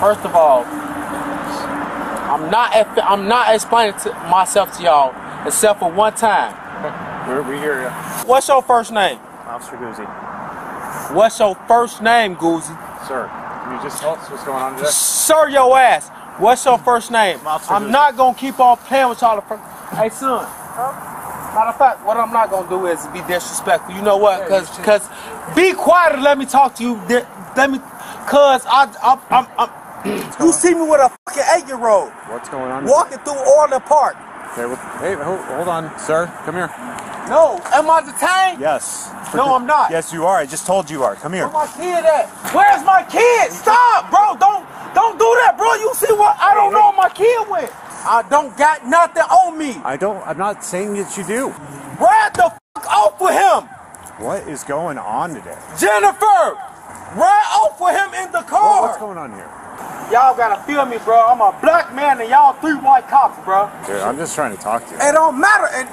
First of all, I'm not explaining to myself to y'all except for one time. We hear you. What's your first name? Officer Guzzi. What's your first name, Guzzi? Sir, can you just tell us what's going on today? Sir, your ass. What's your first name? I'm not gonna keep on playing with y'all. Hey, son. Huh? Matter of fact, what I'm not gonna do is be disrespectful. You know what? Cause be quiet and let me talk to you. You see me with a fucking 8-year-old. What's going on? Walking through Orland Park. Okay, well, hey, hold on, sir. Come here. No, am I detained? Yes. No, I'm not. Yes, you are. I just told you are. Come here. Where's my kid at? Where's my kid? Stop, bro. Don't do that, bro. You see what? I don't know where my kid went. I don't got nothing on me. I'm not saying that you do. Ride the fuck off with him. What is going on today? Jennifer, ride off with him in the car. What's going on here? Y'all gotta feel me, bro. I'm a black man and y'all 3 white cops, bro. Dude, I'm just trying to talk to you. It don't matter. And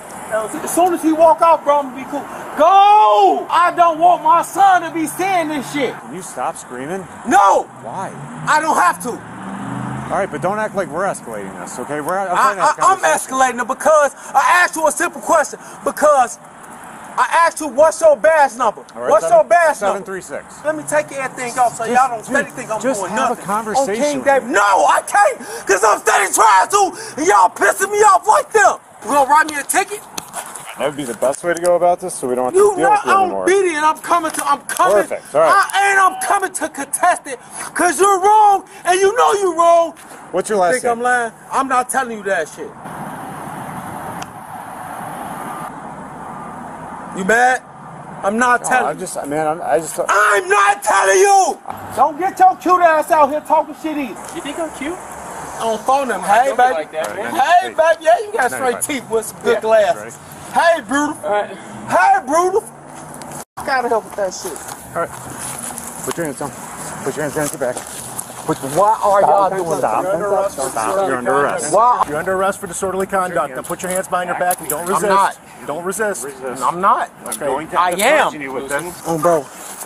as soon as he walk out, bro, I'm gonna be cool. Go! I don't want my son to be seeing this shit. Can you stop screaming? No. Why? I don't have to. All right, but don't act like we're escalating this, okay? I'm escalating it because I asked you a simple question. Because I asked you, what's your badge number? Right, what's your badge number? 736. Let me take everything off so y'all don't steady think I'm doing nothing. Just have a conversation. On King David. No, I can't, because I'm steady trying to, and y'all pissing me off like them. You gonna write me a ticket? That would be the best way to go about this, so we don't have to deal with you anymore. You know I'm beating. I'm coming. Perfect. All right. I'm coming to contest it, cause you're wrong, and you know you're wrong. What's your last name? You think I'm lying? I'm not telling you that shit. You mad? I'm not telling. I'm not telling you. Don't get your cute ass out here talking shit either. You think I'm cute? On phone them. Hey, baby. Like that, right, hey, baby. Yeah, you got straight teeth with some good glasses. Right. Hey, brutal. Right. Hey, brutal. I gotta help with that shit. All right. Put your hands down. Put your hands down. Get back. Why are y'all doing that? You're under arrest. Wow. You're under arrest for disorderly conduct. Now put your hands behind your back and don't resist. I'm not. Don't resist. I'm not. Okay. I'm going to question you with this. Oh, bro.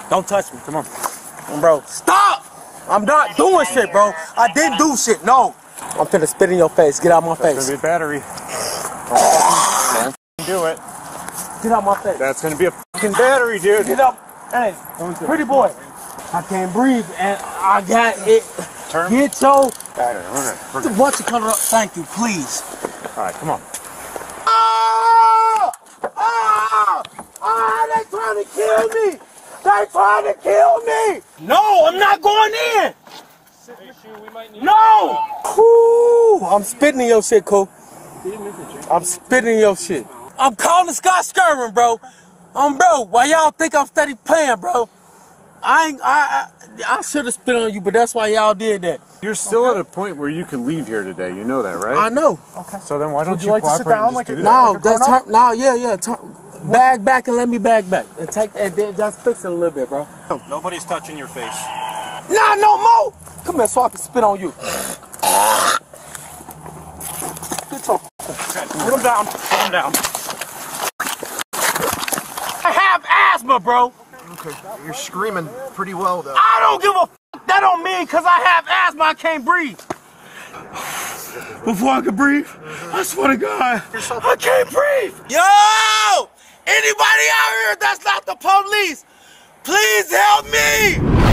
Don't touch me. Come on. Oh, bro. Stop. I'm not doing shit, bro. I didn't do shit. No. I'm finna spit in your face. Get out of my face. That's gonna be a battery. Do it. Get out my face. That's gonna be a fucking battery, dude. Get up. Hey, pretty boy. I can't breathe and I got it. Turn. Get your battery. Once you cover up, thank you, please. Alright, come on. Ah! Ah! Ah! They trying to kill me! They trying to kill me! No, I'm not going in! No! Whoo! I'm spitting in your shit, Cole. I'm spitting in your shit. I'm calling Scott Skerman, bro. Bro, why y'all think I'm steady playing, bro? I should have spit on you, but that's why y'all did that. You're still at a point where you can leave here today. You know that, right? I know. Okay. So then why don't you like to sit down like a bag back and let me bag back and take and then just fix it a little bit, bro. Nobody's touching your face. Nah, no more. Come here, so I can spit on you. Get your put him down. Put him down. I have asthma, bro. Okay. You're screaming pretty well, though. I don't give a fuck. That don't mean because I have asthma, I can't breathe. Before I can breathe, I swear to God, I can't breathe. Yo! Anybody out here that's not the police, please help me!